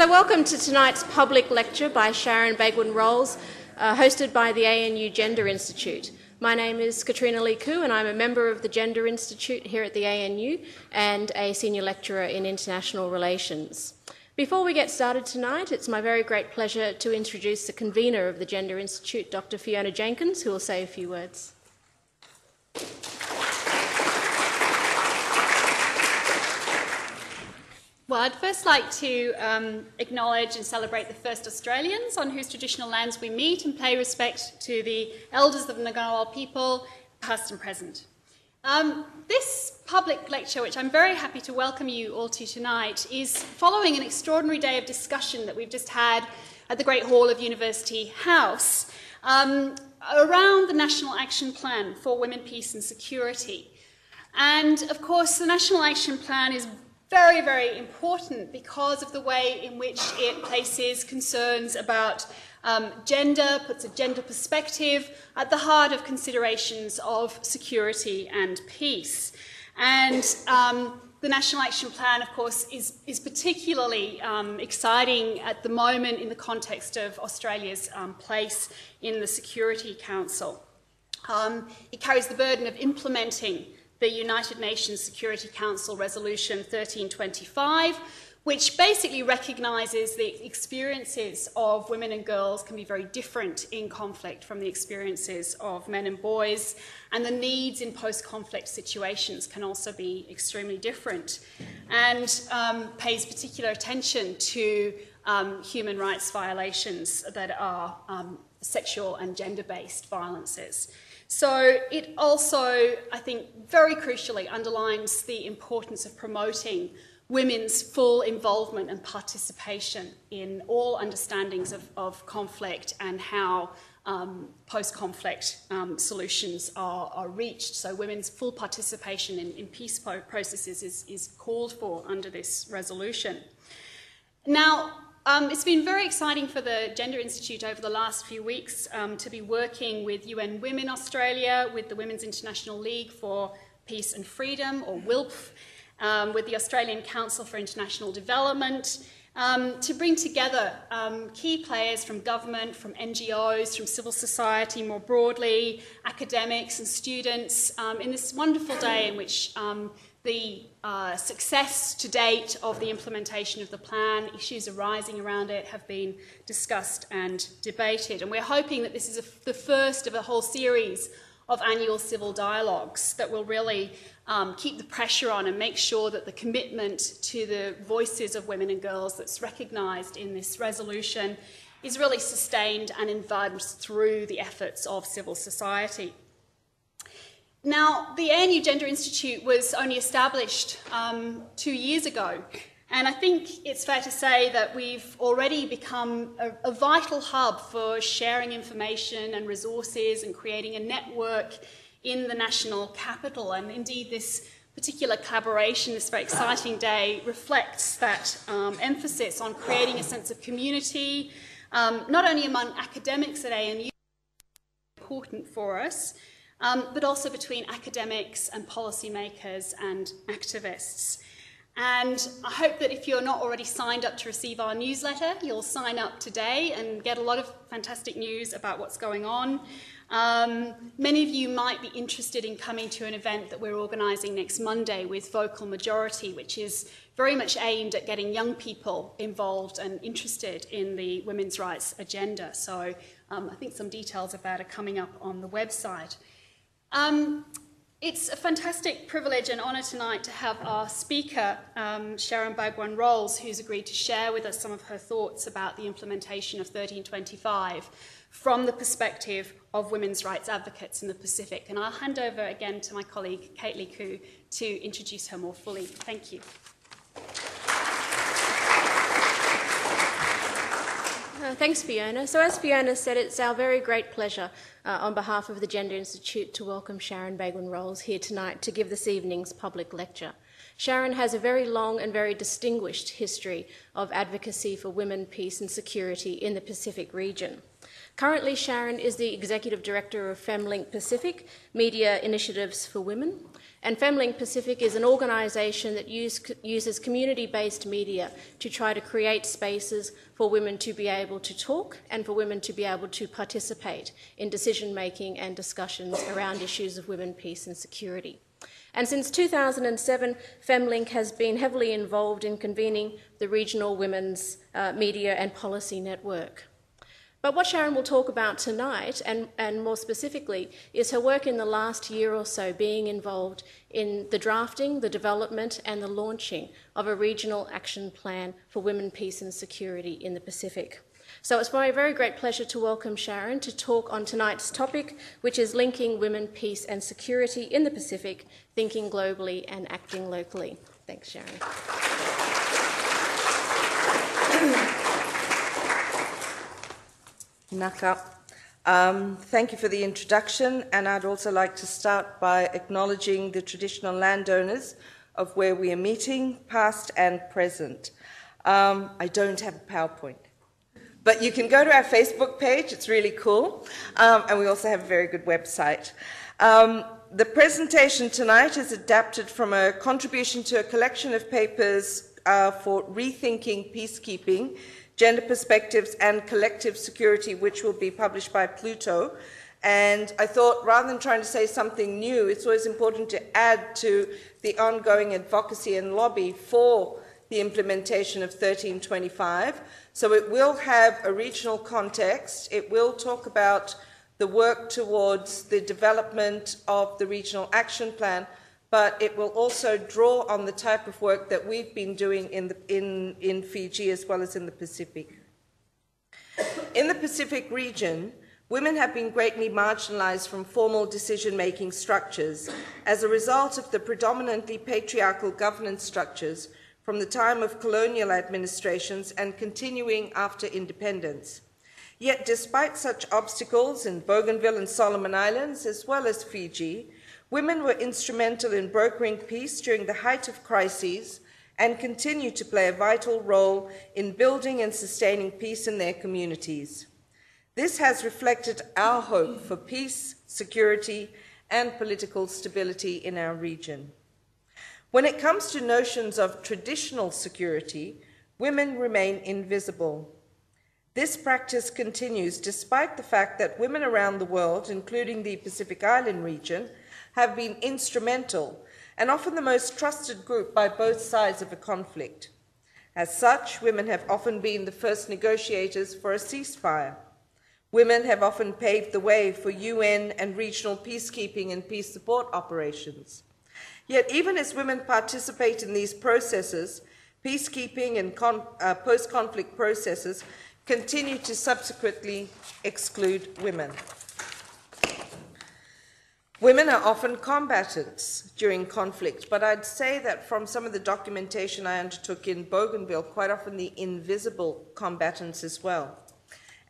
So welcome to tonight's public lecture by Sharon Bhagwan-Rolls, hosted by the ANU Gender Institute. My name is Katrina Lee Koo and I'm a member of the Gender Institute here at the ANU and a senior lecturer in international relations. Before we get started tonight, it's my very great pleasure to introduce the convener of the Gender Institute, Dr. Fiona Jenkins, who will say a few words. Well, I'd first like to acknowledge and celebrate the first Australians on whose traditional lands we meet and pay respect to the elders of the Ngunnawal people, past and present. This public lecture, which I'm very happy to welcome you all to tonight, is following an extraordinary day of discussion that we've just had at the Great Hall of University House around the National Action Plan for Women, Peace and Security. And of course, the National Action Plan is very, very important because of the way in which it places concerns about gender, puts a gender perspective at the heart of considerations of security and peace. And the National Action Plan, of course, is particularly exciting at the moment in the context of Australia's place in the Security Council. It carries the burden of implementing the United Nations Security Council Resolution 1325, which basically recognises the experiences of women and girls can be very different in conflict from the experiences of men and boys, and the needs in post-conflict situations can also be extremely different, and pays particular attention to human rights violations that are sexual and gender-based violences. So it also, I think, very crucially underlines the importance of promoting women's full involvement and participation in all understandings of conflict and how post-conflict solutions are reached. So women's full participation in peace processes is called for under this resolution. Now, it's been very exciting for the Gender Institute over the last few weeks to be working with UN Women Australia, with the Women's International League for Peace and Freedom, or WILPF, with the Australian Council for International Development, to bring together key players from government, from NGOs, from civil society more broadly, academics and students, in this wonderful day in which the success to date of the implementation of the plan, issues arising around it have been discussed and debated. And we're hoping that this is the first of a whole series of annual civil dialogues that will really keep the pressure on and make sure that the commitment to the voices of women and girls that's recognised in this resolution is really sustained and advanced through the efforts of civil society. Now, the ANU Gender Institute was only established 2 years ago, and I think it's fair to say that we've already become a vital hub for sharing information and resources and creating a network in the national capital. And indeed, this particular collaboration, this very exciting day, reflects that emphasis on creating a sense of community, not only among academics at ANU, important for us, but also between academics and policymakers and activists. And I hope that if you're not already signed up to receive our newsletter, you'll sign up today and get a lot of fantastic news about what's going on. Many of you might be interested in coming to an event that we're organising next Monday with Vocal Majority, which is very much aimed at getting young people involved and interested in the women's rights agenda. So I think some details of that are coming up on the website. It's a fantastic privilege and honour tonight to have our speaker, Sharon Bhagwan-Rolls, who's agreed to share with us some of her thoughts about the implementation of 1325 from the perspective of women's rights advocates in the Pacific. And I'll hand over again to my colleague, Kate Lee Koo, to introduce her more fully. Thank you. Thanks, Fiona. So as Fiona said, it's our very great pleasure on behalf of the Gender Institute to welcome Sharon Bhagwan-Rolls here tonight to give this evening's public lecture. Sharon has a very long and very distinguished history of advocacy for women, peace and security in the Pacific region. Currently, Sharon is the Executive Director of Femlink Pacific Media Initiatives for Women, and Femlink Pacific is an organisation that uses community-based media to try to create spaces for women to be able to talk and for women to be able to participate in decision-making and discussions around issues of women, peace and security. And since 2007, Femlink has been heavily involved in convening the Regional Women's Media and Policy Network. But what Sharon will talk about tonight, and more specifically, is her work in the last year or so being involved in the drafting, the development and the launching of a regional action plan for women, peace and security in the Pacific. So it's my very great pleasure to welcome Sharon to talk on tonight's topic, which is linking women, peace and security in the Pacific, thinking globally and acting locally. Thanks, Sharon. Naka. Thank you for the introduction, and I'd also like to start by acknowledging the traditional landowners of where we are meeting, past and present. I don't have a PowerPoint, but you can go to our Facebook page, it's really cool, and we also have a very good website. The presentation tonight is adapted from a contribution to a collection of papers for Rethinking Peacekeeping, Gender Perspectives and Collective Security, which will be published by Pluto. And I thought, rather than trying to say something new, it's always important to add to the ongoing advocacy and lobby for the implementation of 1325. So it will have a regional context. It will talk about the work towards the development of the Regional Action Plan, but it will also draw on the type of work that we've been doing in Fiji as well as in the Pacific. In the Pacific region, women have been greatly marginalized from formal decision-making structures as a result of the predominantly patriarchal governance structures from the time of colonial administrations and continuing after independence. Yet despite such obstacles in Bougainville and Solomon Islands, as well as Fiji, women were instrumental in brokering peace during the height of crises and continue to play a vital role in building and sustaining peace in their communities. This has reflected our hope for peace, security, and political stability in our region. When it comes to notions of traditional security, women remain invisible. This practice continues despite the fact that women around the world, including the Pacific Island region, have been instrumental and often the most trusted group by both sides of a conflict. As such, women have often been the first negotiators for a ceasefire. Women have often paved the way for UN and regional peacekeeping and peace support operations. Yet even as women participate in these processes, peacekeeping and post-conflict processes continue to subsequently exclude women. Women are often combatants during conflict, but I'd say that from some of the documentation I undertook in Bougainville, quite often the invisible combatants as well.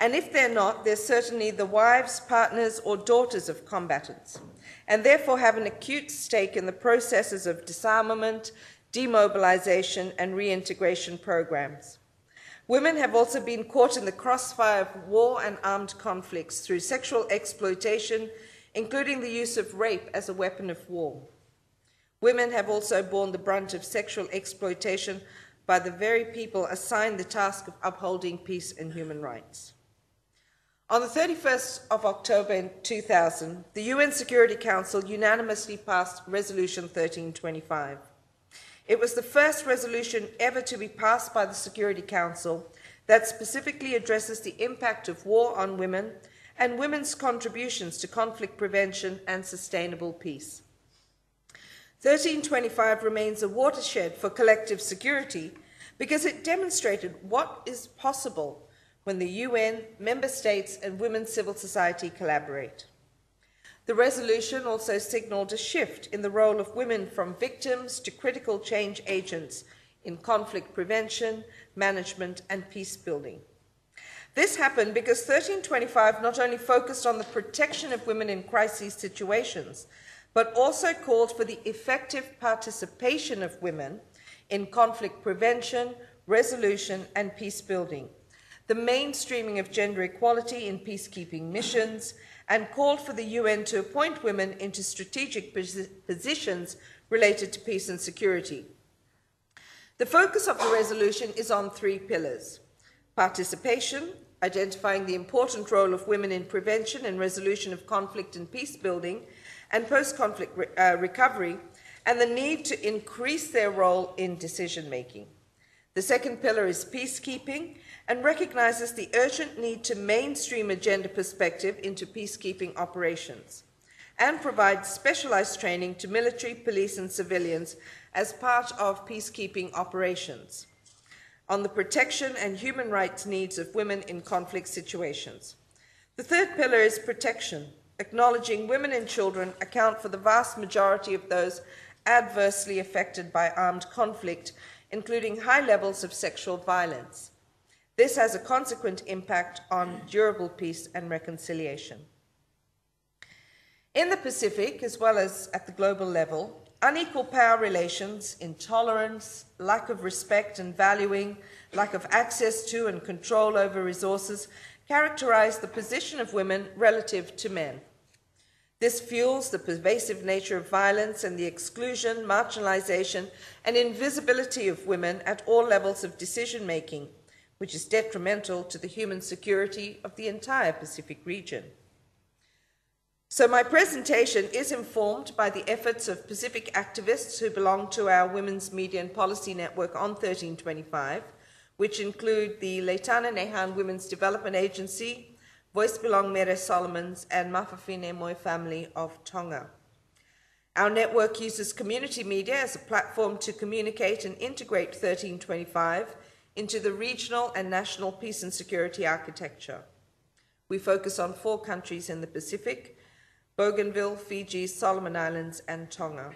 And if they're not, they're certainly the wives, partners, or daughters of combatants, and therefore have an acute stake in the processes of disarmament, demobilization, and reintegration programs. Women have also been caught in the crossfire of war and armed conflicts through sexual exploitation, including the use of rape as a weapon of war. Women have also borne the brunt of sexual exploitation by the very people assigned the task of upholding peace and human rights. On the 31st of October 2000, the UN Security Council unanimously passed Resolution 1325. It was the first resolution ever to be passed by the Security Council that specifically addresses the impact of war on women and women's contributions to conflict prevention and sustainable peace. 1325 remains a watershed for collective security because it demonstrated what is possible when the UN, member states, and women's civil society collaborate. The resolution also signalled a shift in the role of women from victims to critical change agents in conflict prevention, management, and peace building. This happened because 1325 not only focused on the protection of women in crisis situations, but also called for the effective participation of women in conflict prevention, resolution, and peace building. the mainstreaming of gender equality in peacekeeping missions, and called for the UN to appoint women into strategic positions related to peace and security. The focus of the resolution is on three pillars: participation, identifying the important role of women in prevention and resolution of conflict and peace building and post-conflict recovery, and the need to increase their role in decision-making. The second pillar is peacekeeping and recognises the urgent need to mainstream a gender perspective into peacekeeping operations and provide specialised training to military, police and civilians as part of peacekeeping operations on the protection and human rights needs of women in conflict situations. The third pillar is protection, acknowledging women and children account for the vast majority of those adversely affected by armed conflict, including high levels of sexual violence. This has a consequent impact on durable peace and reconciliation. In the Pacific, as well as at the global level, unequal power relations, intolerance, lack of respect and valuing, lack of access to and control over resources characterize the position of women relative to men. This fuels the pervasive nature of violence and the exclusion, marginalization, and invisibility of women at all levels of decision-making, which is detrimental to the human security of the entire Pacific region. So my presentation is informed by the efforts of Pacific activists who belong to our Women's Media and Policy Network on 1325, which include the Leitana Nehan Women's Development Agency, Voice Belong Mere Solomons, and Mafafine Moi Family of Tonga. Our network uses community media as a platform to communicate and integrate 1325 into the regional and national peace and security architecture. We focus on four countries in the Pacific: Bougainville, Fiji, Solomon Islands, and Tonga.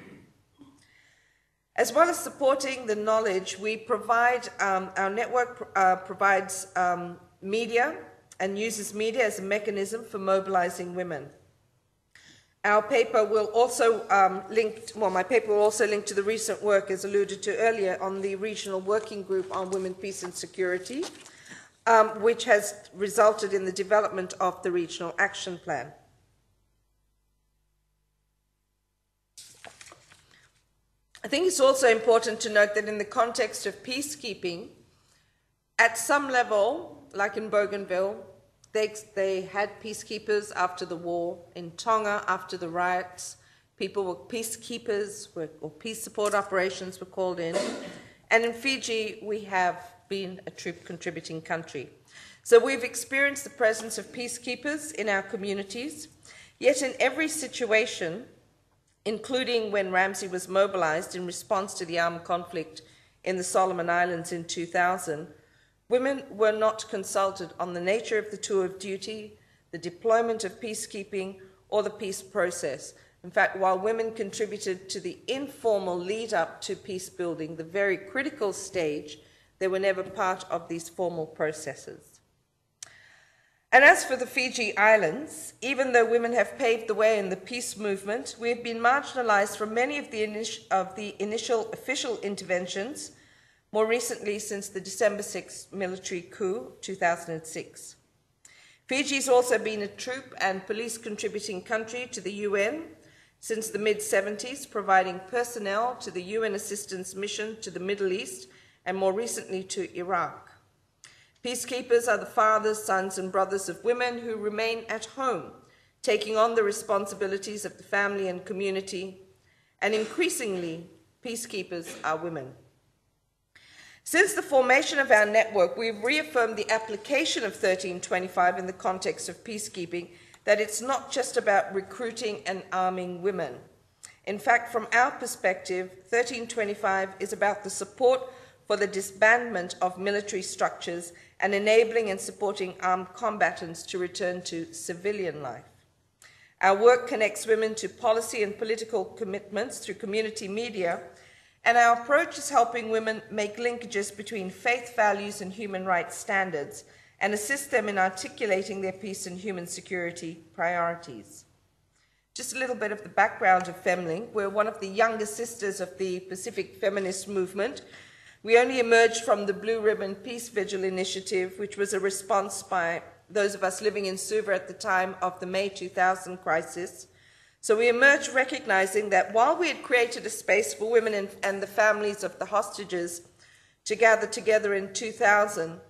As well as supporting the knowledge, we provide, our network provides media and uses media as a mechanism for mobilizing women. Our paper will also link to the recent work, as alluded to earlier, on the Regional Working Group on Women, Peace and Security, which has resulted in the development of the Regional Action Plan. I think it's also important to note that in the context of peacekeeping, at some level, like in Bougainville, they had peacekeepers after the war. In Tonga, after the riots, people were peacekeepers, or peace support operations were called in. And in Fiji, we have been a troop-contributing country. So we've experienced the presence of peacekeepers in our communities, yet in every situation, including when Ramsey was mobilized in response to the armed conflict in the Solomon Islands in 2000, women were not consulted on the nature of the tour of duty, the deployment of peacekeeping, or the peace process. In fact, while women contributed to the informal lead-up to peace building, the very critical stage, they were never part of these formal processes. And as for the Fiji Islands, even though women have paved the way in the peace movement, we have been marginalized from many of the initial official interventions, more recently since the December 6th military coup, 2006. Fiji has also been a troop and police contributing country to the UN since the mid-70s, providing personnel to the UN assistance mission to the Middle East and more recently to Iraq. Peacekeepers are the fathers, sons, and brothers of women who remain at home, taking on the responsibilities of the family and community, and increasingly, peacekeepers are women. Since the formation of our network, we've reaffirmed the application of 1325 in the context of peacekeeping, that it's not just about recruiting and arming women. In fact, from our perspective, 1325 is about the support for the disbandment of military structures and enabling and supporting armed combatants to return to civilian life. Our work connects women to policy and political commitments through community media, and our approach is helping women make linkages between faith values and human rights standards and assist them in articulating their peace and human security priorities. Just a little bit of the background of Femlink. We're one of the younger sisters of the Pacific feminist movement, We only emerged from the Blue Ribbon Peace Vigil initiative, which was a response by those of us living in Suva at the time of the May 2000 crisis. So we emerged recognizing that while we had created a space for women and the families of the hostages to gather together in 2000,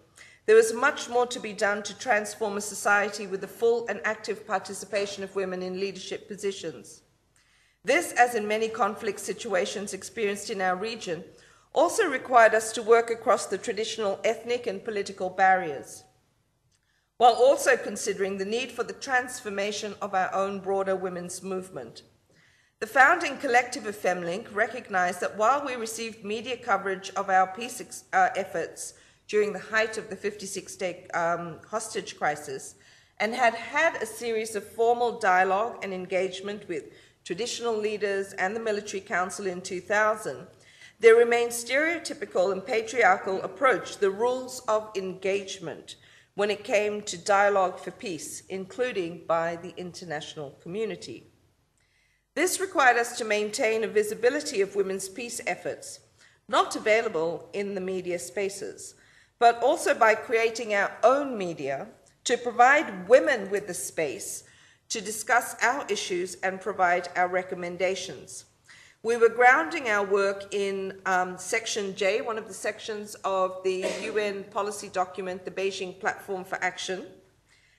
there was much more to be done to transform a society with the full and active participation of women in leadership positions. This, as in many conflict situations experienced in our region, also required us to work across the traditional ethnic and political barriers, while also considering the need for the transformation of our own broader women's movement. The founding collective of Femlink recognised that while we received media coverage of our peace efforts during the height of the 56-day hostage crisis, and had had a series of formal dialogue and engagement with traditional leaders and the military council in 2000, there remained stereotypical and patriarchal approach, the rules of engagement, when it came to dialogue for peace, including by the international community. This required us to maintain a visibility of women's peace efforts, not available in the media spaces, but also by creating our own media to provide women with the space to discuss our issues and provide our recommendations. We were grounding our work in Section J, one of the sections of the UN policy document, the Beijing Platform for Action.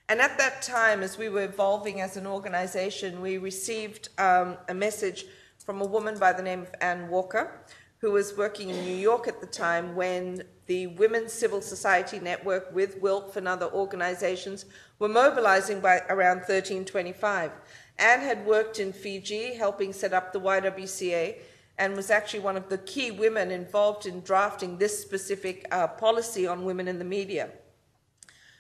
And at that time, as we were evolving as an organization, we received a message from a woman by the name of Anne Walker, who was working in New York at the time when the Women's Civil Society Network with WILF and other organizations were mobilizing by around 1325. Anne had worked in Fiji, helping set up the YWCA, and was actually one of the key women involved in drafting this specific policy on women in the media.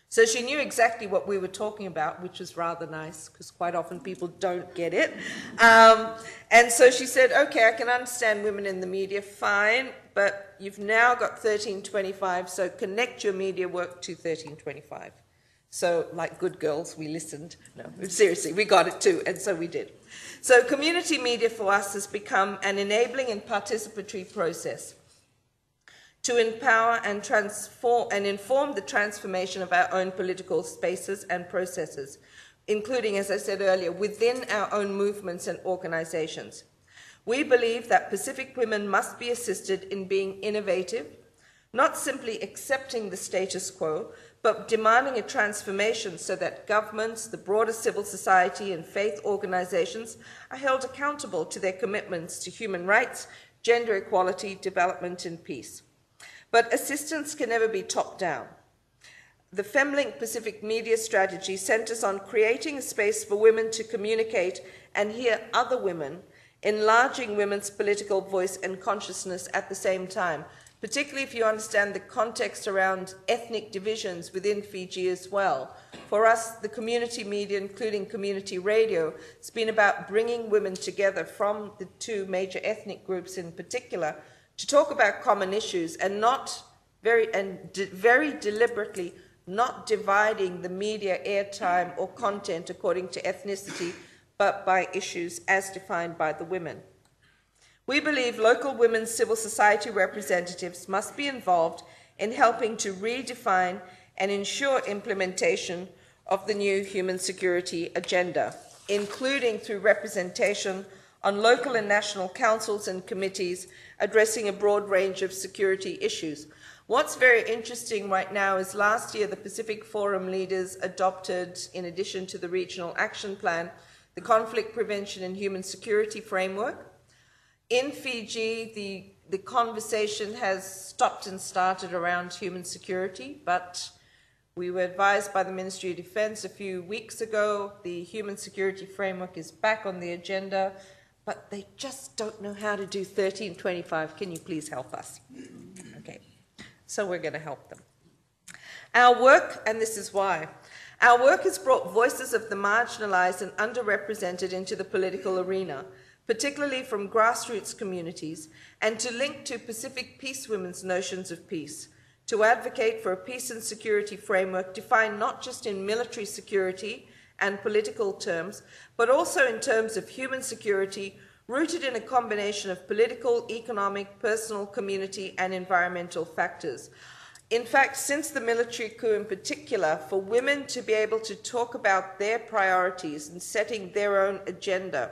So she knew exactly what we were talking about, which was rather nice, because quite often people don't get it. And so she said, okay, I can understand women in the media, fine, but you've now got 1325, so connect your media work to 1325. So, like good girls, we listened. No, seriously, we got it too, and so we did. So community media for us has become an enabling and participatory process to empower and transform and inform the transformation of our own political spaces and processes, including, as I said earlier, within our own movements and organizations. We believe that Pacific women must be assisted in being innovative, not simply accepting the status quo, but demanding a transformation so that governments, the broader civil society and faith organizations are held accountable to their commitments to human rights, gender equality, development and peace. But assistance can never be top-down. The Femlink Pacific Media Strategy centers on creating a space for women to communicate and hear other women, enlarging women's political voice and consciousness at the same time, particularly if you understand the context around ethnic divisions within Fiji as well. For us, the community media, including community radio, has been about bringing women together from the two major ethnic groups in particular to talk about common issues and very deliberately not dividing the media airtime or content according to ethnicity, but by issues as defined by the women. We believe local women's civil society representatives must be involved in helping to redefine and ensure implementation of the new human security agenda, including through representation on local and national councils and committees addressing a broad range of security issues. What's very interesting right now is last year the Pacific Forum leaders adopted, in addition to the Regional Action Plan, the Conflict Prevention and Human Security Framework. In Fiji, the conversation has stopped and started around human security, but we were advised by the Ministry of Defence a few weeks ago the human security framework is back on the agenda, but they just don't know how to do 1325. Can you please help us? Okay, so we're going to help them. Our work, and this is why, our work has brought voices of the marginalised and underrepresented into the political arena, particularly from grassroots communities, and to link to Pacific Peace Women's notions of peace, to advocate for a peace and security framework defined not just in military security and political terms, but also in terms of human security, rooted in a combination of political, economic, personal, community, and environmental factors. In fact, since the military coup in particular, for women to be able to talk about their priorities and setting their own agenda,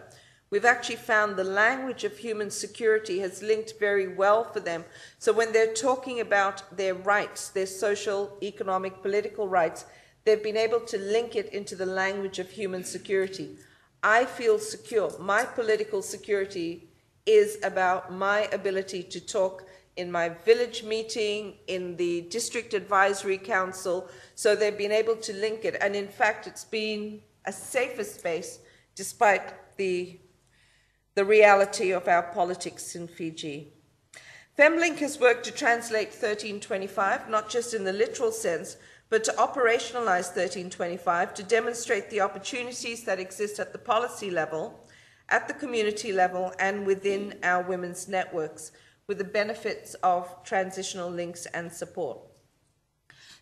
we've actually found the language of human security has linked very well for them. So when they're talking about their rights, their social, economic, political rights, they've been able to link it into the language of human security. I feel secure. My political security is about my ability to talk in my village meeting, in the district advisory council. So they've been able to link it. And in fact, it's been a safer space despite the reality of our politics in Fiji. Femlink has worked to translate 1325, not just in the literal sense, but to operationalise 1325, to demonstrate the opportunities that exist at the policy level, at the community level, and within our women's networks, with the benefits of transitional links and support.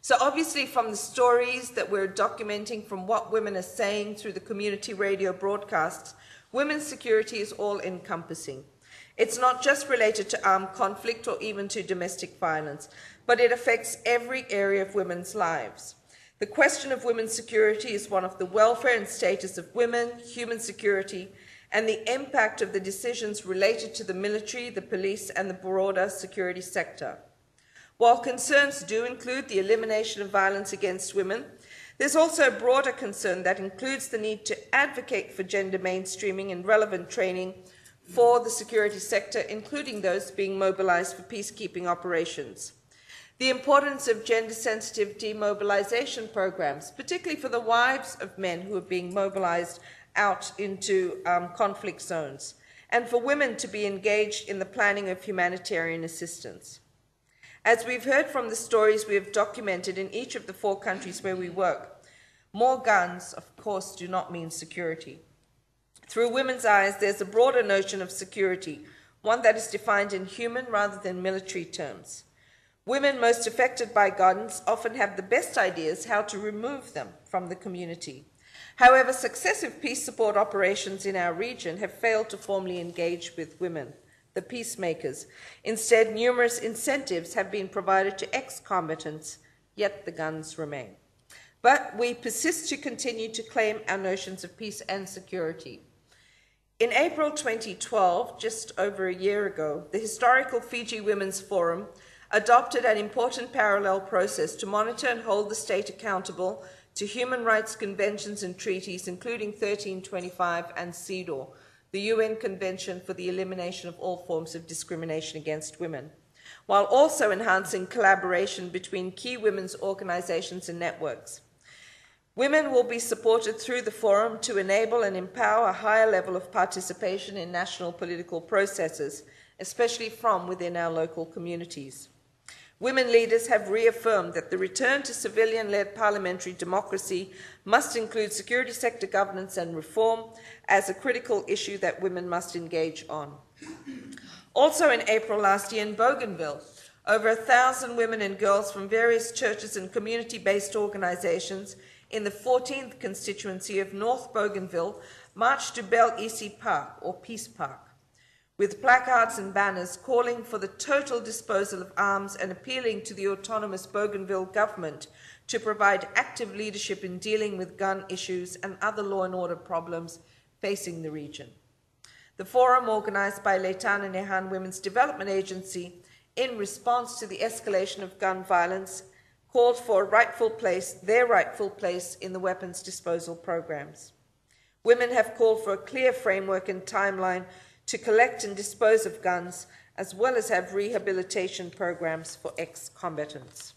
So obviously from the stories that we're documenting, from what women are saying through the community radio broadcasts, women's security is all-encompassing. It's not just related to armed conflict or even to domestic violence, but it affects every area of women's lives. The question of women's security is one of the welfare and status of women, human security, and the impact of the decisions related to the military, the police, and the broader security sector. While concerns do include the elimination of violence against women, there's also a broader concern that includes the need to advocate for gender mainstreaming and relevant training for the security sector, including those being mobilised for peacekeeping operations. The importance of gender-sensitive demobilisation programs, particularly for the wives of men who are being mobilised out into conflict zones, and for women to be engaged in the planning of humanitarian assistance. As we've heard from the stories we have documented in each of the four countries where we work, more guns, of course, do not mean security. Through women's eyes, there's a broader notion of security, one that is defined in human rather than military terms. Women most affected by guns often have the best ideas how to remove them from the community. However, successive peace support operations in our region have failed to formally engage with women, the peacemakers. Instead, numerous incentives have been provided to ex-combatants, yet the guns remain. But we persist to continue to claim our notions of peace and security. In April 2012, just over a year ago, the historical Fiji Women's Forum adopted an important parallel process to monitor and hold the state accountable to human rights conventions and treaties, including 1325 and CEDAW, the UN Convention for the Elimination of All Forms of Discrimination Against Women, while also enhancing collaboration between key women's organizations and networks. Women will be supported through the forum to enable and empower a higher level of participation in national political processes, especially from within our local communities. Women leaders have reaffirmed that the return to civilian-led parliamentary democracy must include security sector governance and reform as a critical issue that women must engage on. Also in April last year in Bougainville, over 1,000 women and girls from various churches and community-based organisations in the 14th constituency of North Bougainville marched to Bel Isi Park, or Peace Park, with placards and banners calling for the total disposal of arms and appealing to the autonomous Bougainville government to provide active leadership in dealing with gun issues and other law and order problems facing the region. The forum, organised by Leitana Nehan Women's Development Agency, in response to the escalation of gun violence, called for their rightful place in the weapons disposal programs. Women have called for a clear framework and timeline to collect and dispose of guns, as well as have rehabilitation programs for ex-combatants.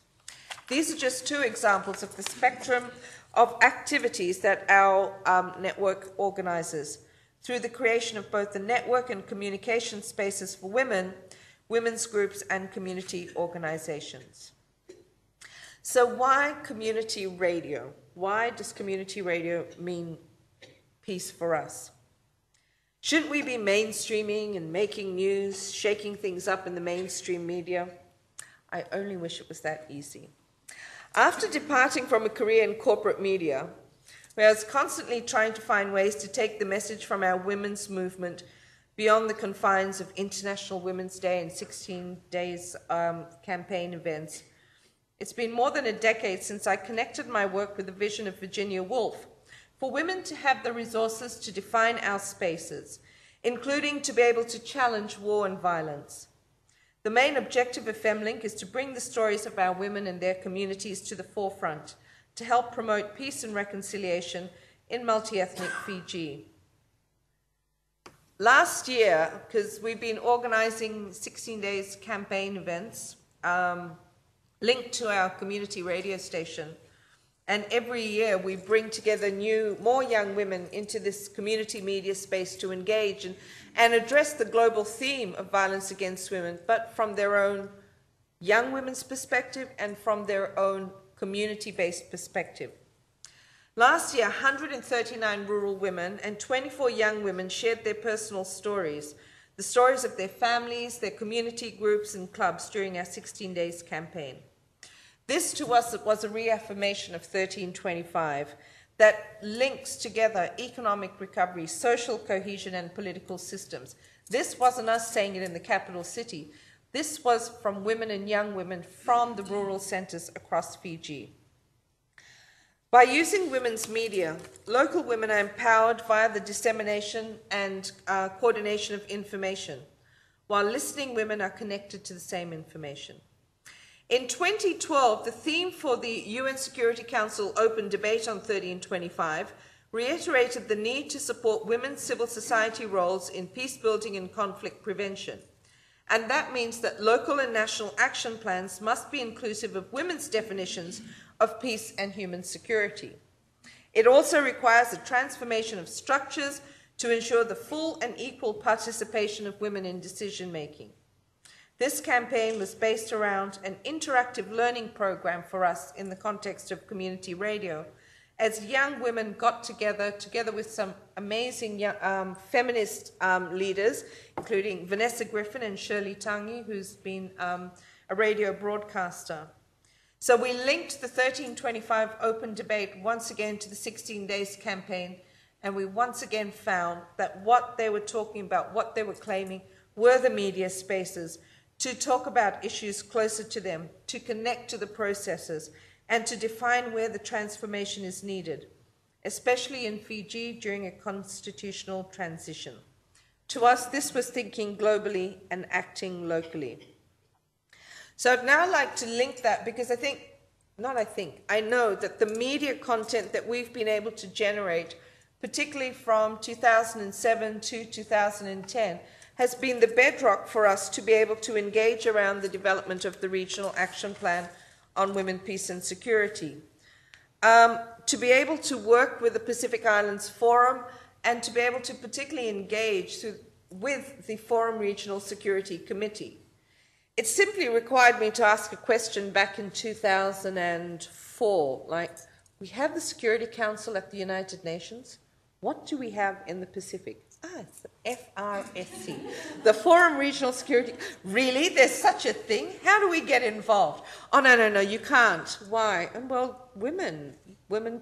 These are just two examples of the spectrum of activities that our network organises. Through the creation of both the network and communication spaces for women, women's groups and community organisations. So why community radio? Why does community radio mean peace for us? Shouldn't we be mainstreaming and making news, shaking things up in the mainstream media? I only wish it was that easy. After departing from a career in corporate media, where I was constantly trying to find ways to take the message from our women's movement beyond the confines of International Women's Day and 16 days campaign events. It's been more than a decade since I connected my work with the vision of Virginia Woolf, for women to have the resources to define our spaces, including to be able to challenge war and violence. The main objective of Femlink is to bring the stories of our women and their communities to the forefront, to help promote peace and reconciliation in multi-ethnic Fiji. Last year, because we've been organizing 16 days campaign events linked to our community radio station, and every year we bring together more young women into this community media space to engage and address the global theme of violence against women, but from their own young women's perspective and from their own community-based perspective. Last year, 139 rural women and 24 young women shared their personal stories, the stories of their families, their community groups and clubs during our 16 days campaign. This, to us, was a reaffirmation of 1325 that links together economic recovery, social cohesion, and political systems. This wasn't us saying it in the capital city. This was from women and young women from the rural centres across Fiji. By using women's media, local women are empowered via the dissemination and coordination of information, while listening women are connected to the same information. In 2012, the theme for the UN Security Council open debate on 1325 reiterated the need to support women's civil society roles in peace building and conflict prevention. And that means that local and national action plans must be inclusive of women's definitions of peace and human security. It also requires a transformation of structures to ensure the full and equal participation of women in decision making. This campaign was based around an interactive learning program for us in the context of community radio, as young women got together with some amazing young, feminist leaders, including Vanessa Griffin and Shirley Tangy, who's been a radio broadcaster. So we linked the 1325 open debate once again to the 16 days campaign, and we once again found that what they were talking about, what they were claiming, were the media spaces to talk about issues closer to them, to connect to the processes, and to define where the transformation is needed, especially in Fiji during a constitutional transition. To us, this was thinking globally and acting locally. So I'd now like to link that, because I know that the media content that we've been able to generate, particularly from 2007 to 2010, has been the bedrock for us to be able to engage around the development of the Regional Action Plan on Women, Peace and Security, to be able to work with the Pacific Islands Forum, and to be able to particularly engage with the Forum Regional Security Committee. It simply required me to ask a question back in 2004, like, we have the Security Council at the United Nations. What do we have in the Pacific? It's the FRSC, the Forum Regional Security. Really? There's such a thing? How do we get involved? Oh, no, no, no, you can't. Why? And well, women,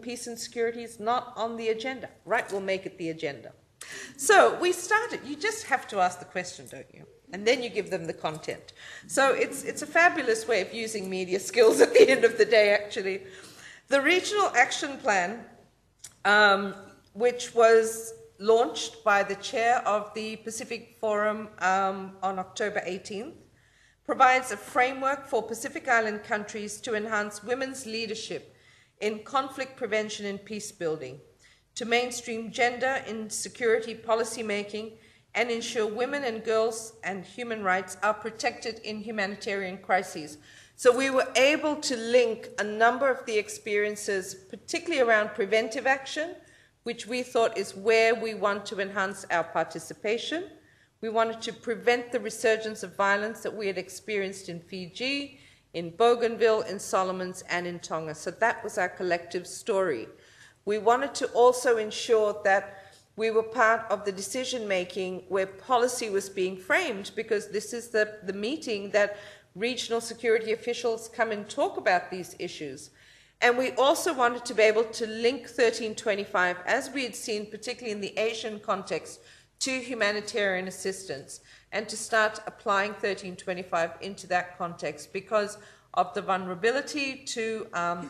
peace and security is not on the agenda. Right, we'll make it the agenda. So we started. You just have to ask the question, don't you? And then you give them the content. So it's a fabulous way of using media skills at the end of the day, actually. The Regional Action Plan, which was launched by the chair of the Pacific Forum on October 18th, provides a framework for Pacific Island countries to enhance women's leadership in conflict prevention and peace building, to mainstream gender in security policy making, and ensure women and girls and human rights are protected in humanitarian crises. So we were able to link a number of the experiences, particularly around preventive action, which we thought is where we want to enhance our participation. We wanted to prevent the resurgence of violence that we had experienced in Fiji, in Bougainville, in Solomons, and in Tonga. So that was our collective story. We wanted to also ensure that we were part of the decision-making where policy was being framed, because this is the meeting that regional security officials come and talk about these issues. And we also wanted to be able to link 1325, as we had seen particularly in the Asian context, to humanitarian assistance and to start applying 1325 into that context because of the vulnerability to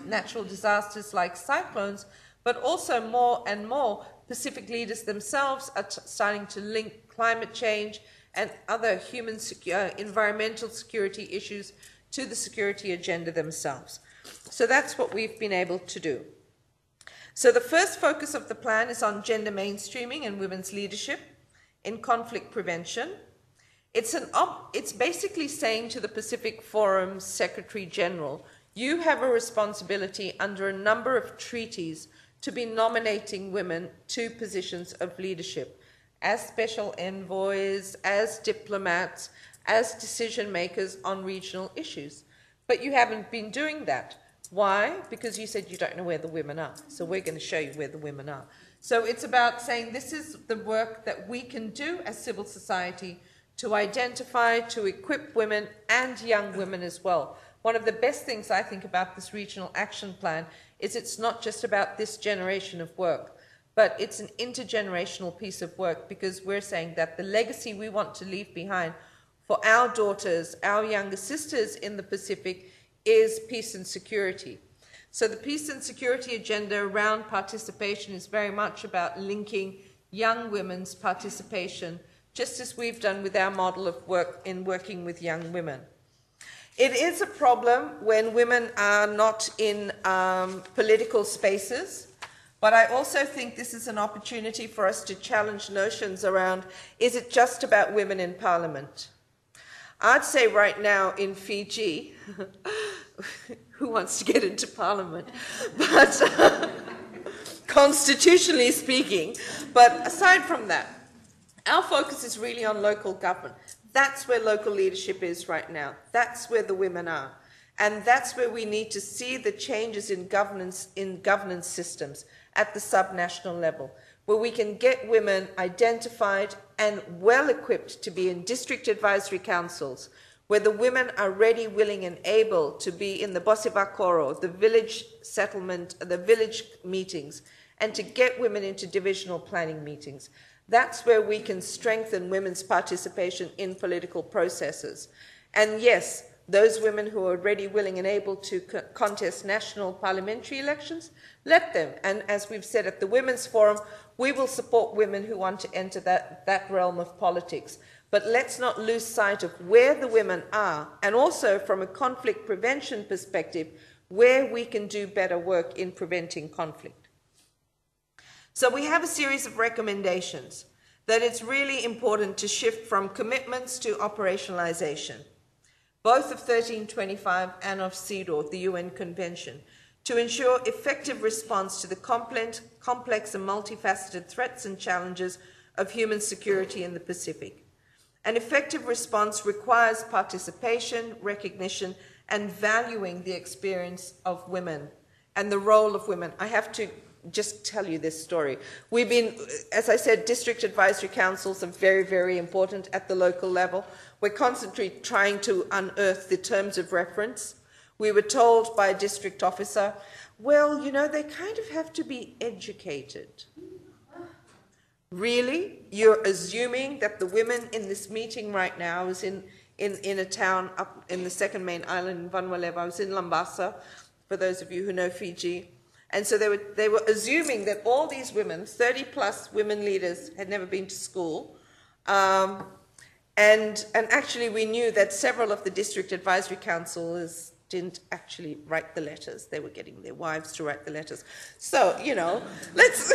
natural disasters like cyclones, but also more and more Pacific leaders themselves are starting to link climate change and other human environmental security issues to the security agenda themselves. So that's what we've been able to do. So the first focus of the plan is on gender mainstreaming and women's leadership in conflict prevention. It's basically saying to the Pacific Forum Secretary General, you have a responsibility under a number of treaties to be nominating women to positions of leadership as special envoys, as diplomats, as decision makers on regional issues. But you haven't been doing that. Why? Because you said you don't know where the women are. So we're going to show you where the women are. So it's about saying this is the work that we can do as civil society to identify, to equip women and young women as well. One of the best things I think about this regional action plan is it's not just about this generation of work, but it's an intergenerational piece of work because we're saying that the legacy we want to leave behind for our daughters, our younger sisters in the Pacific is peace and security. So the peace and security agenda around participation is very much about linking young women's participation, just as we've done with our model of work in working with young women. It is a problem when women are not in political spaces, but I also think this is an opportunity for us to challenge notions around, is it just about women in parliament? I'd say right now in Fiji, who wants to get into parliament? But constitutionally speaking, but aside from that, our focus is really on local government. That's where local leadership is right now. That's where the women are. And that's where we need to see the changes in governance systems at the subnational level, where we can get women identified and well-equipped to be in district advisory councils, where the women are ready, willing, and able to be in the Bosivakoro, the village settlement, the village meetings, and to get women into divisional planning meetings. That's where we can strengthen women's participation in political processes. And yes, those women who are ready, willing, and able to contest national parliamentary elections, let them. And as we've said at the Women's Forum, we will support women who want to enter that realm of politics. But let's not lose sight of where the women are, and also from a conflict prevention perspective, where we can do better work in preventing conflict. So we have a series of recommendations that it's really important to shift from commitments to operationalization, both of 1325 and of CEDAW, the UN Convention, to ensure effective response to the complex and multifaceted threats and challenges of human security in the Pacific. An effective response requires participation, recognition, and valuing the experience of women and the role of women. I have to just tell you this story. We've been, as I said, district advisory councils are very, very important at the local level. We're constantly trying to unearth the terms of reference. We were told by a district officer, well, you know, they kind of have to be educated. Really? You're assuming that the women in this meeting right now is in a town up in the second main island in Vanuatu. I was in Lambasa, for those of you who know Fiji. And so they were assuming that all these women, 30-plus women leaders, had never been to school. And actually we knew that several of the district advisory councils didn't actually write the letters. They were getting their wives to write the letters. So, you know, let's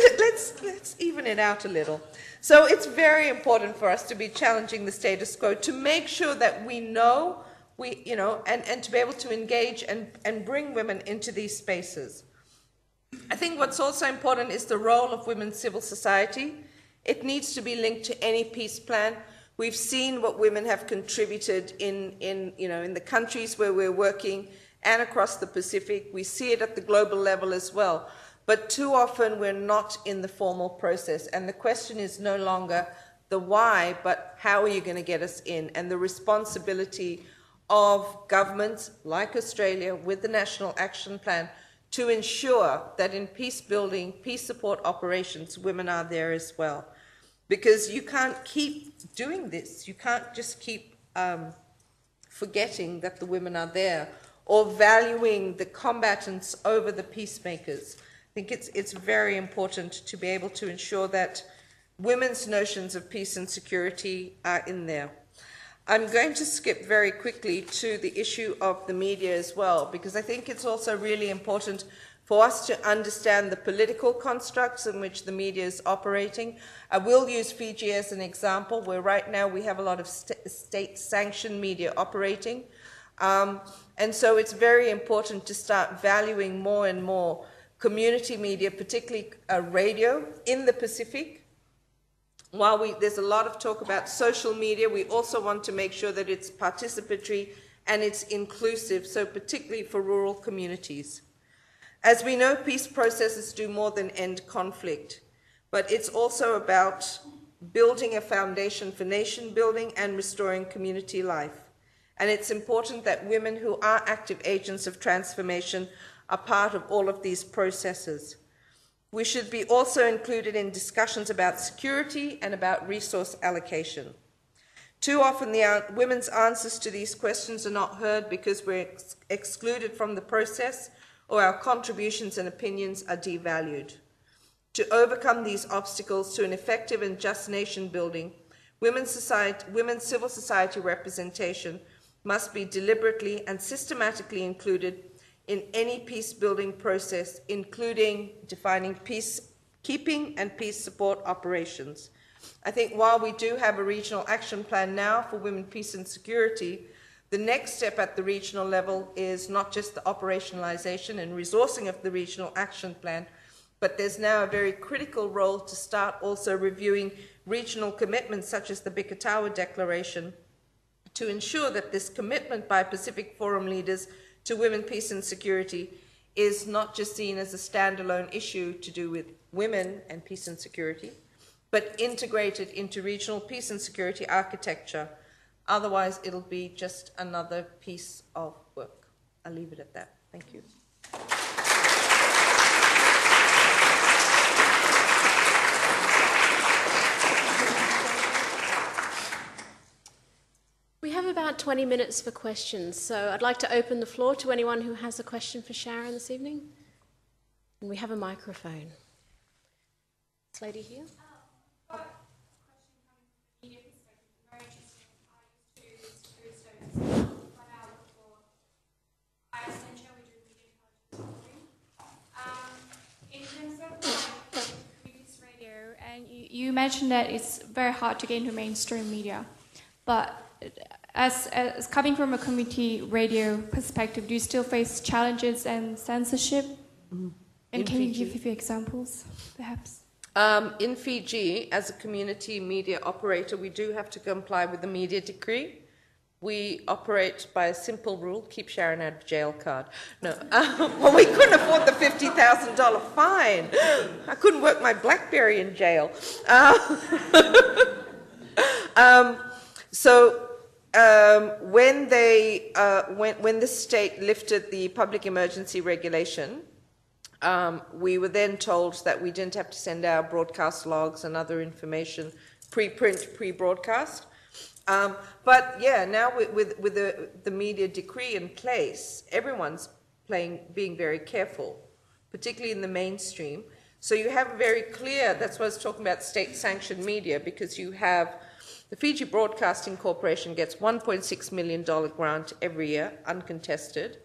even it out a little. So it's very important for us to be challenging the status quo to make sure that we know, and to be able to engage and bring women into these spaces. I think what's also important is the role of women's civil society. It needs to be linked to any peace plan. We've seen what women have contributed in the countries where we're working and across the Pacific. We see it at the global level as well. But too often we're not in the formal process. And the question is no longer the why, but how are you going to get us in? And the responsibility of governments like Australia with the National Action Plan to ensure that in peace building, peace support operations, women are there as well. because you can't keep doing this. You can't just keep forgetting that the women are there or valuing the combatants over the peacemakers. I think it's very important to be able to ensure that women's notions of peace and security are in there. I'm going to skip very quickly to the issue of the media as well, because I think it's also really important for us to understand the political constructs in which the media is operating. I will use Fiji as an example, where right now we have a lot of state-sanctioned media operating. And so it's very important to start valuing more and more community media, particularly radio in the Pacific. While there's a lot of talk about social media, we also want to make sure that it's participatory and it's inclusive, so particularly for rural communities. As we know, peace processes do more than end conflict, but it's also about building a foundation for nation building and restoring community life. And it's important that women who are active agents of transformation are part of all of these processes. We should be also included in discussions about security and about resource allocation. Too often, the women's answers to these questions are not heard because we're excluded from the process, or our contributions and opinions are devalued. To overcome these obstacles to an effective and just nation building, women's civil society representation must be deliberately and systematically included in any peace-building process, including defining peacekeeping and peace support operations. I think while we do have a regional action plan now for women, peace and security, the next step at the regional level is not just the operationalization and resourcing of the regional action plan, but there's now a very critical role to start also reviewing regional commitments such as the Biketawa Declaration to ensure that this commitment by Pacific Forum leaders to women, peace and security is not just seen as a standalone issue to do with women and peace and security, but integrated into regional peace and security architecture. Otherwise, it'll be just another piece of work. I'll leave it at that. Thank you. We have about 20 minutes for questions, so I'd like to open the floor to anyone who has a question for Sharon this evening. And we have a microphone. This lady here. You mentioned that it's very hard to get into mainstream media, but as coming from a community radio perspective, do you still face challenges and censorship? Mm-hmm. And can you give a few examples, perhaps? In Fiji, as a community media operator, we do have to comply with the media decree. We operate by a simple rule: keep Sharon out of jail card. No, well, we couldn't afford the $50,000 fine. I couldn't work my BlackBerry in jail. When the state lifted the public emergency regulation, we were then told that we didn't have to send our broadcast logs and other information, pre-print, pre-broadcast. But yeah, now with the media decree in place, everyone's being very careful, particularly in the mainstream. So you have very clear, that's why I was talking about state-sanctioned media, because you have the Fiji Broadcasting Corporation gets $1.6 million grant every year, uncontested.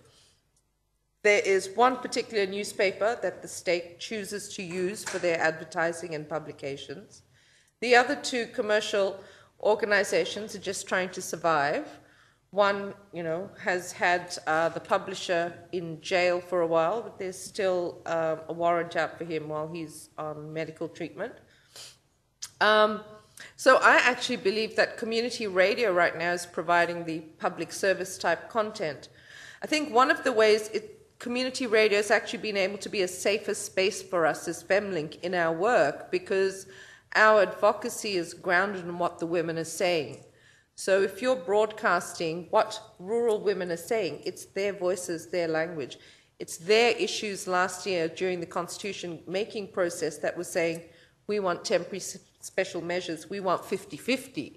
There is one particular newspaper that the state chooses to use for their advertising and publications. The other two commercial organizations are just trying to survive. One, you know, has had the publisher in jail for a while, but there's still a warrant out for him while he's on medical treatment. So I actually believe that community radio right now is providing the public service type content. I think one of the ways community radio has actually been able to be a safer space for us as Femlink in our work, because our advocacy is grounded in what the women are saying. So if you're broadcasting what rural women are saying, it's their voices, their language. It's their issues last year during the constitution making process that was saying, we want temporary special measures, we want 50-50.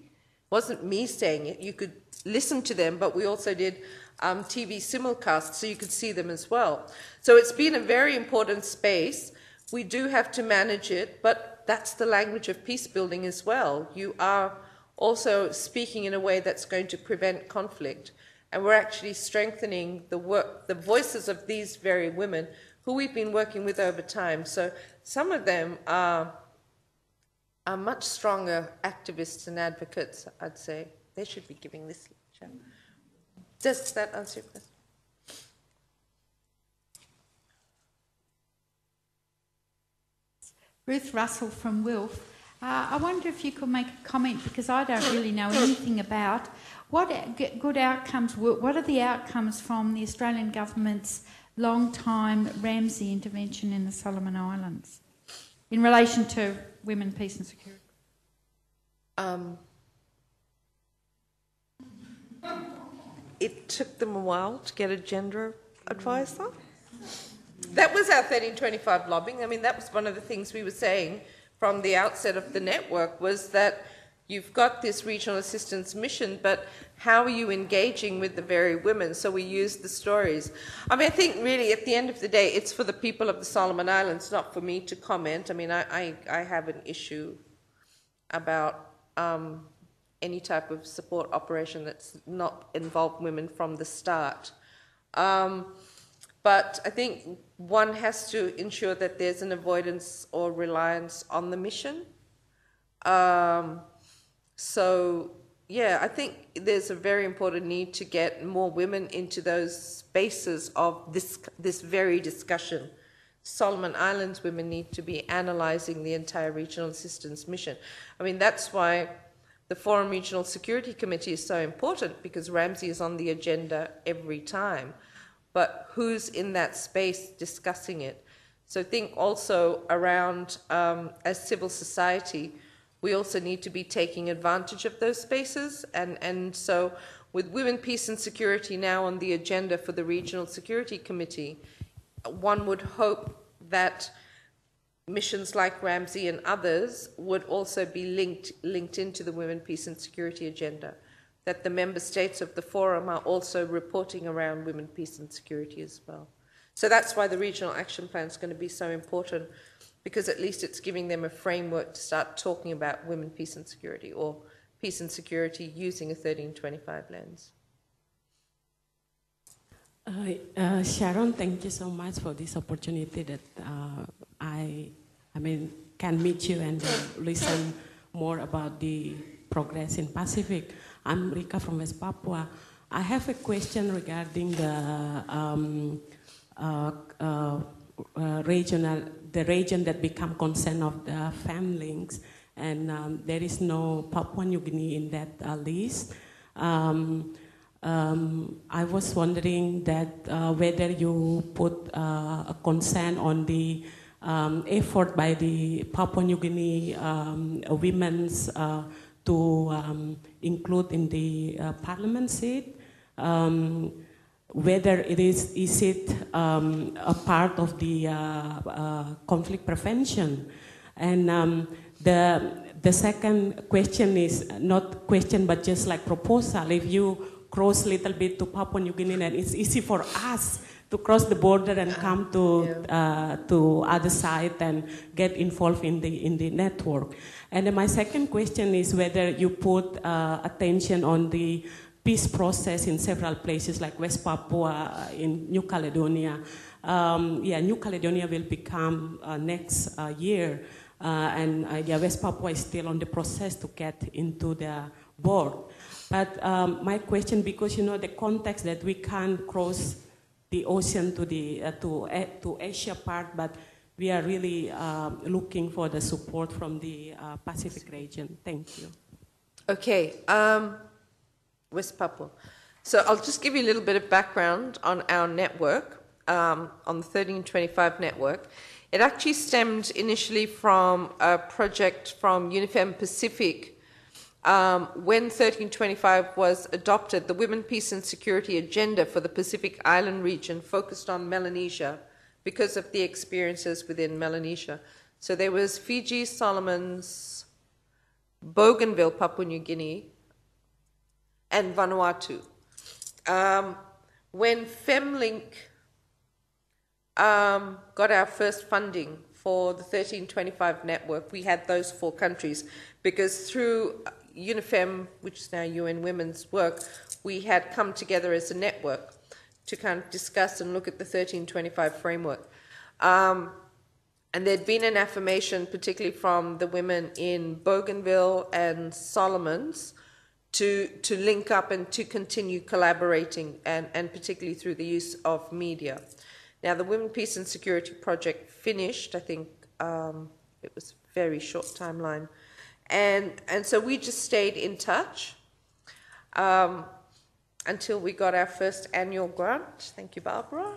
Wasn't me saying it. You could listen to them, but we also did TV simulcasts, so you could see them as well. So it's been a very important space. We do have to manage it, but that's the language of peace building as well. You are also speaking in a way that's going to prevent conflict. And we're actually strengthening the work, the voices of these very women who we've been working with over time. So some of them are much stronger activists and advocates, I'd say. They should be giving this lecture. Does that answer your question? Ruth Russell from WILF. I wonder if you could make a comment, because I don't really know anything about what good outcomes, what are the outcomes from the Australian government's long-time Ramsay intervention in the Solomon Islands in relation to women, peace and security? It took them a while to get a gender advisor. That was our 1325 lobbying. I mean, that was one of the things we were saying from the outset of the network, was that you've got this regional assistance mission, but how are you engaging with the very women? So we used the stories. I mean, I think really at the end of the day, it's for the people of the Solomon Islands, not for me to comment. I mean, I have an issue about any type of support operation that's not involved women from the start. But I think one has to ensure that there's an avoidance or reliance on the mission. So, yeah, I think there's a very important need to get more women into those spaces of this very discussion. Solomon Islands women need to be analysing the entire regional assistance mission. I mean, that's why the Forum Regional Security Committee is so important, because Ramsay is on the agenda every time. But who's in that space discussing it? So think also around, as civil society, we also need to be taking advantage of those spaces. And so with Women, Peace and Security now on the agenda for the Regional Security Committee, one would hope that missions like Ramsay and others would also be linked into the Women, Peace and Security agenda, that the member states of the forum are also reporting around women, peace and security as well. So that's why the Regional Action Plan is going to be so important, because at least it's giving them a framework to start talking about women, peace and security, or peace and security using a 1325 lens. Sharon, thank you so much for this opportunity that I mean, can meet you and listen more about the progress in Pacific. I'm Rika from West Papua. I have a question regarding the region that become concern of the Femlinks, and there is no Papua New Guinea in that list. I was wondering that whether you put a concern on the effort by the Papua New Guinea women's to include in the parliament seat, whether it is it a part of the conflict prevention. And the second question is not question, but just like proposal. If you cross a little bit to Papua New Guinea, then it's easy for us to cross the border and come to other side and get involved in the network. And then my second question is whether you put attention on the peace process in several places like West Papua, in New Caledonia. New Caledonia will become next year, West Papua is still on the process to get into the board. But my question, because you know the context that we can't cross the ocean to Asia part, but we are really looking for the support from the Pacific region. Thank you. Okay, West Papua. So I'll just give you a little bit of background on our network, on the 1325 network. It actually stemmed initially from a project from UNIFEM Pacific. When 1325 was adopted, the Women, Peace and Security agenda for the Pacific Island region focused on Melanesia because of the experiences within Melanesia. So there was Fiji, Solomons, Bougainville, Papua New Guinea, and Vanuatu. When Femlink got our first funding for the 1325 network, we had those four countries, because through UNIFEM, which is now UN Women's Work, we had come together as a network to kind of discuss and look at the 1325 framework. And there'd been an affirmation, particularly from the women in Bougainville and Solomons, to link up and to continue collaborating, and particularly through the use of media. Now, the Women, Peace and Security Project finished, I think it was a very short timeline. And so we just stayed in touch until we got our first annual grant, thank you, Barbara,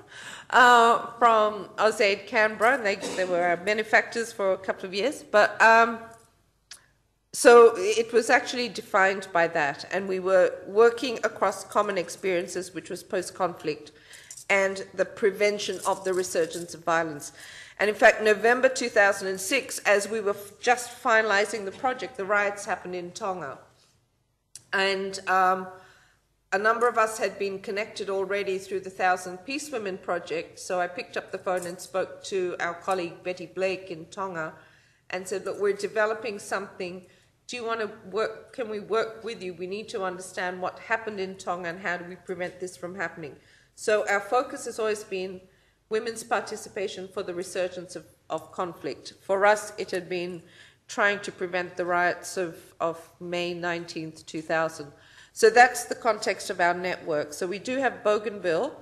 from AusAid Canberra, and they were our benefactors for a couple of years. But so it was actually defined by that, and we were working across common experiences, which was post-conflict, and the prevention of the resurgence of violence. And in fact, November 2006, as we were just finalizing the project, the riots happened in Tonga. And a number of us had been connected already through the 1000 Peace Women Project, so I picked up the phone and spoke to our colleague Betty Blake in Tonga and said, look, we're developing something. Do you want to work? Can we work with you? We need to understand what happened in Tonga and how do we prevent this from happening. So our focus has always been women's participation for the resurgence of conflict. For us, it had been trying to prevent the riots of May 19th, 2000. So that's the context of our network. So we do have Bougainville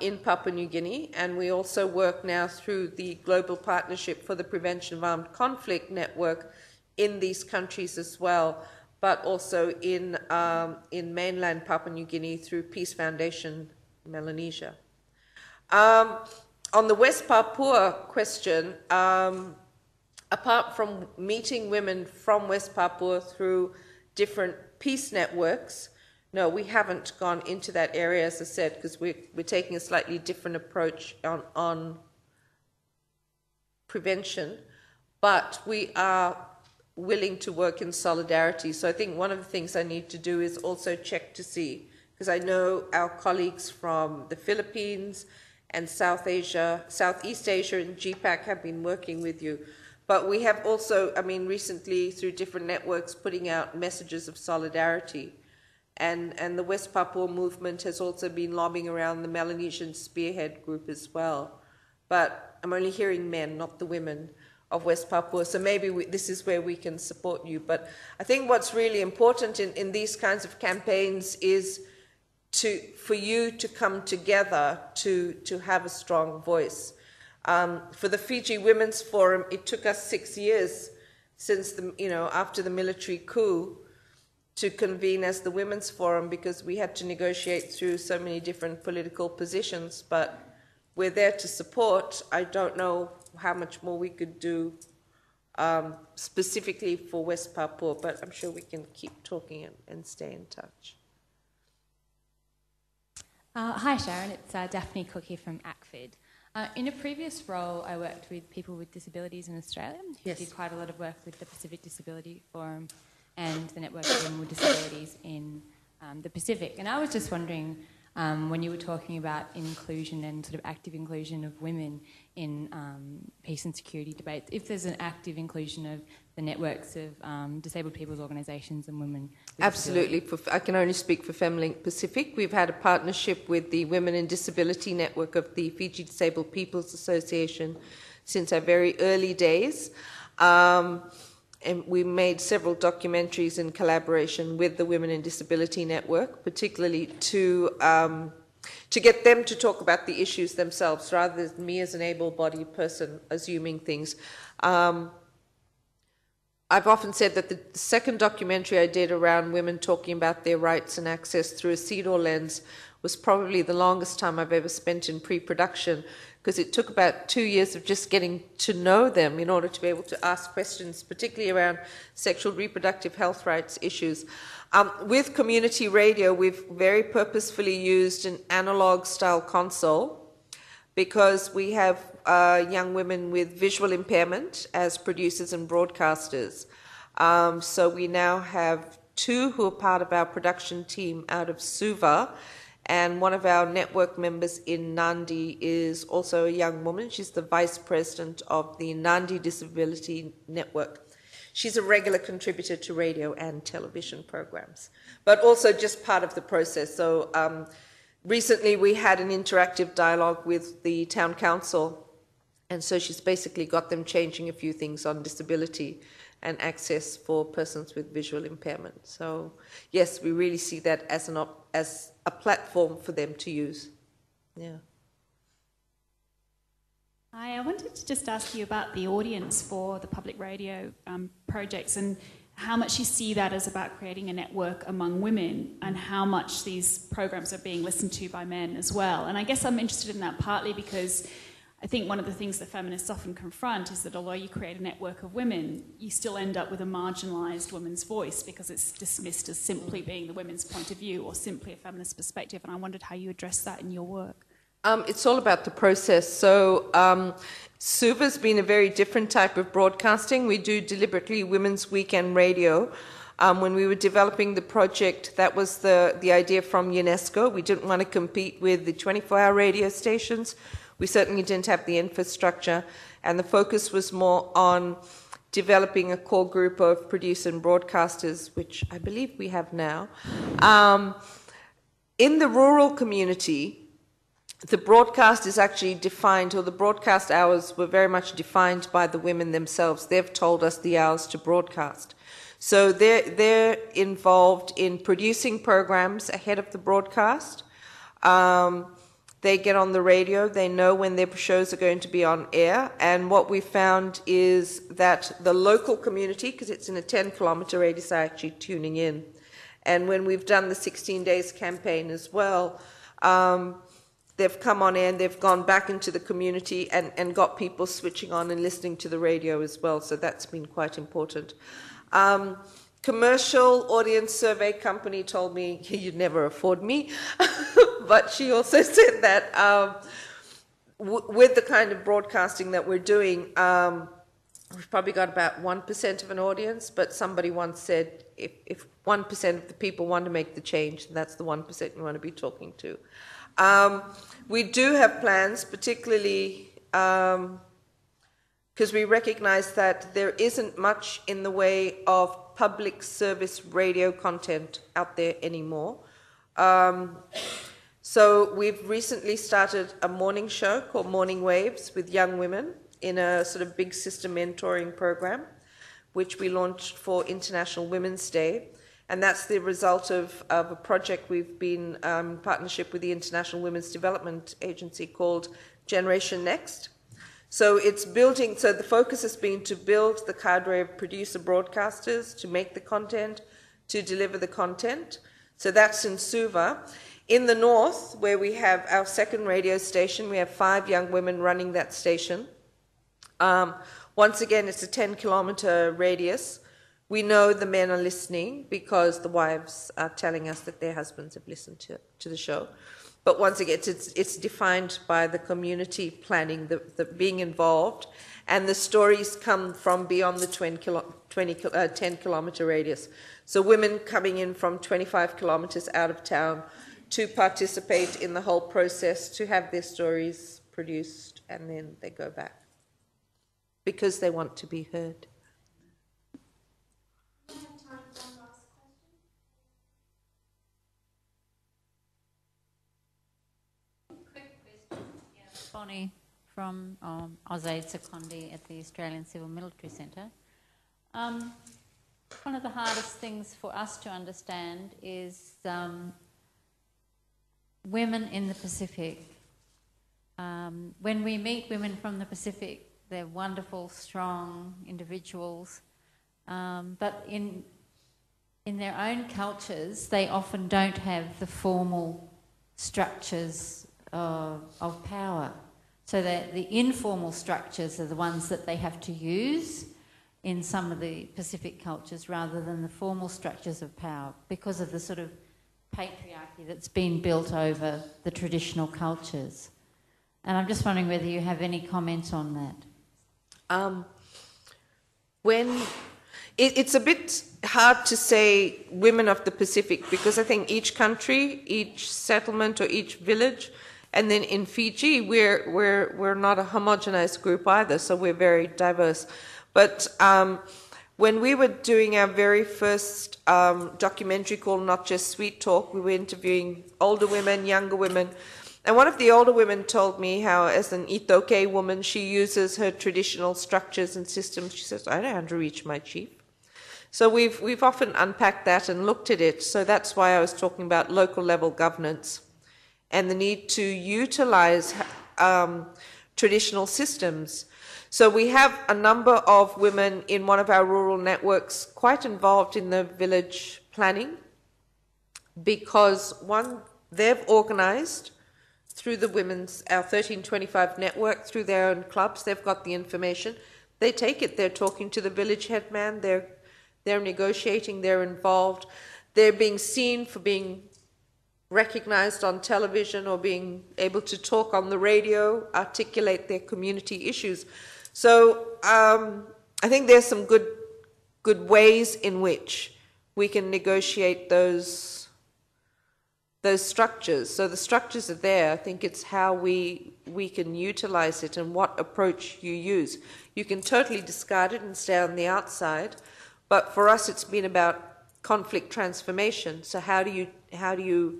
in Papua New Guinea, and we also work now through the Global Partnership for the Prevention of Armed Conflict network in these countries as well, but also in mainland Papua New Guinea through Peace Foundation Melanesia. On the West Papua question, apart from meeting women from West Papua through different peace networks, no, we haven't gone into that area, as I said, because we're taking a slightly different approach on prevention, but we are willing to work in solidarity. So I think one of the things I need to do is also check to see, because I know our colleagues from the Philippines and South Asia, Southeast Asia and GPAC have been working with you. But we have also, I mean, recently through different networks putting out messages of solidarity. And the West Papua movement has also been lobbying around the Melanesian Spearhead group as well. But I'm only hearing men, not the women of West Papua, so maybe this is where we can support you. But I think what's really important in these kinds of campaigns is for you to come together to have a strong voice. For the Fiji Women's Forum, it took us 6 years since after the military coup to convene as the Women's Forum, because we had to negotiate through so many different political positions, but we're there to support. I don't know how much more we could do specifically for West Papua, but I'm sure we can keep talking and stay in touch. Hi Sharon, it's Daphne Cook here from ACFID. In a previous role, I worked with people with disabilities in Australia, who did quite a lot of work with the Pacific Disability Forum and the Network of Women with Disabilities in the Pacific. And I was just wondering, when you were talking about inclusion and sort of active inclusion of women in peace and security debates, if there's an active inclusion of the networks of disabled people's organisations and women. Absolutely. I can only speak for Femlink Pacific. We've had a partnership with the Women in Disability Network of the Fiji Disabled People's Association since our very early days. And we made several documentaries in collaboration with the Women in Disability Network, particularly to get them to talk about the issues themselves, rather than me as an able-bodied person assuming things. I've often said that the second documentary I did around women talking about their rights and access through a CEDAW lens was probably the longest time I've ever spent in pre-production, because it took about 2 years of just getting to know them in order to be able to ask questions, particularly around sexual reproductive health rights issues. With community radio, we've very purposefully used an analog style console, because we have young women with visual impairment as producers and broadcasters. So we now have two who are part of our production team out of Suva, and one of our network members in Nandi is also a young woman. She's the Vice President of the Nandi Disability Network. She's a regular contributor to radio and television programs, but also just part of the process. So recently we had an interactive dialogue with the town council, and so she's basically got them changing a few things on disability and access for persons with visual impairment. So yes, we really see that as a platform for them to use. Yeah. Hi, I wanted to just ask you about the audience for the public radio projects and how much you see that as about creating a network among women and how much these programs are being listened to by men as well. And I guess I'm interested in that partly because I think one of the things that feminists often confront is that although you create a network of women, you still end up with a marginalised woman's voice because it's dismissed as simply being the women's point of view or simply a feminist perspective. And I wondered how you address that in your work. It's all about the process. So Suva's been a very different type of broadcasting. We do deliberately women's weekend radio. When we were developing the project, that was the idea from UNESCO. We didn't want to compete with the 24-hour radio stations. We certainly didn't have the infrastructure. And the focus was more on developing a core group of producers and broadcasters, which I believe we have now. In the rural community, the broadcast is actually defined, or the broadcast hours were very much defined by the women themselves. They've told us the hours to broadcast. So they're involved in producing programs ahead of the broadcast. They get on the radio, they know when their shows are going to be on air, and what we found is that the local community, because it's in a 10-kilometre radius, are actually tuning in. And when we've done the 16 days campaign as well, they've come on air and they've gone back into the community and got people switching on and listening to the radio as well. So that's been quite important. Commercial audience survey company told me, you'd never afford me. But she also said that with the kind of broadcasting that we're doing, we've probably got about 1% of an audience. But somebody once said, if 1% of the people want to make the change, then that's the 1% you want to be talking to. We do have plans, particularly because we recognize that there isn't much in the way of public service radio content out there anymore. So we've recently started a morning show called Morning Waves with young women in a sort of big sister mentoring program, which we launched for International Women's Day. And that's the result of a project we've been in partnership with the International Women's Development Agency called Generation Next. So it's building, so the focus has been to build the cadre of producer broadcasters, to make the content, to deliver the content. So that's in Suva. In the north, where we have our second radio station, we have 5 young women running that station. Once again, it's a 10-kilometre radius. We know the men are listening because the wives are telling us that their husbands have listened to the show. But once again, it's defined by the community planning, the being involved, and the stories come from beyond the 10-kilometre radius. So women coming in from 25 kilometres out of town to participate in the whole process, to have their stories produced, and then they go back because they want to be heard. Bonnie from Ozaid Sekondi at the Australian Civil Military Centre. One of the hardest things for us to understand is women in the Pacific. When we meet women from the Pacific, they're wonderful, strong individuals, but in their own cultures, they often don't have the formal structures of power, so that the informal structures are the ones that they have to use in some of the Pacific cultures rather than the formal structures of power because of the sort of patriarchy that's been built over the traditional cultures. And I'm just wondering whether you have any comments on that. When It's a bit hard to say women of the Pacific, because I think each country, each settlement or each village, and then in Fiji we're not a homogenized group either, so we're very diverse. But when we were doing our very first documentary called Not Just Sweet Talk, we were interviewing older women, younger women, and one of the older women told me how, as an Itoke woman, she uses her traditional structures and systems. She says, I don't have to reach my chief. So we've often unpacked that and looked at it. So that's why I was talking about local level governance and the need to utilize traditional systems. So we have a number of women in one of our rural networks quite involved in the village planning, because one, they've organized through the women's, our 1325 network, through their own clubs. They've got the information, they take it, they're talking to the village headman, they're negotiating, they're involved, they're being seen for being recognized on television or being able to talk on the radio, articulate their community issues. So I think there's some good ways in which we can negotiate those structures. So the structures are there. I think it's how we can utilize it and what approach you use. You can totally discard it and stay on the outside. But for us, it's been about conflict transformation. So how do you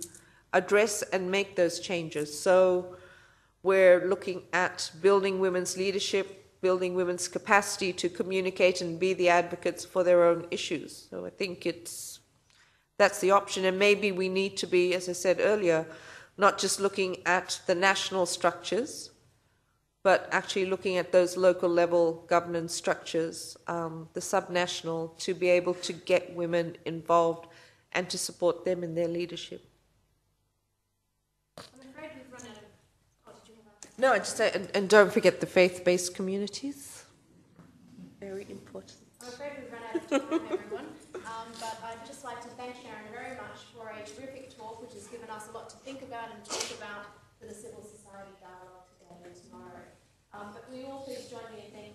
address and make those changes? So we're looking at building women's leadership, building women's capacity to communicate and be the advocates for their own issues. So I think that's the option. And maybe we need to be, as I said earlier, not just looking at the national structures, but actually looking at those local level governance structures, the subnational, to be able to get women involved and to support them in their leadership. I'm afraid we've run out of... Oh, did you have that? No, I just say, and don't forget the faith-based communities. Very important. I'm afraid we've run out of time, everyone. But I'd just like to thank Sharon very much for a terrific talk, which has given us a lot to think about and talk about for the civil society dialogue today and tomorrow. But will you all please join me in thanking